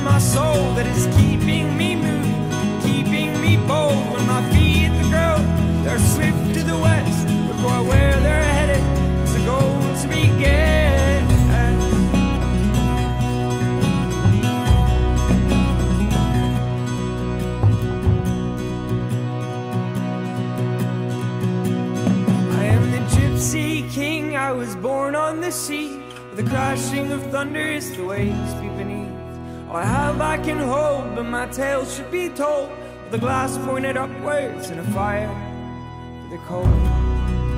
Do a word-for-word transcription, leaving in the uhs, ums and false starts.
in my soul that is keeping me moving, keeping me bold. When my feet hit the ground, they're swift to the west. Look where they're headed, it's a goal to begin. I am the gypsy king, I was born on the sea. The crashing of thunder is the waves be beneath. All I have I can hold, but my tale should be told, with a glass pointed upwards and a fire for the cold.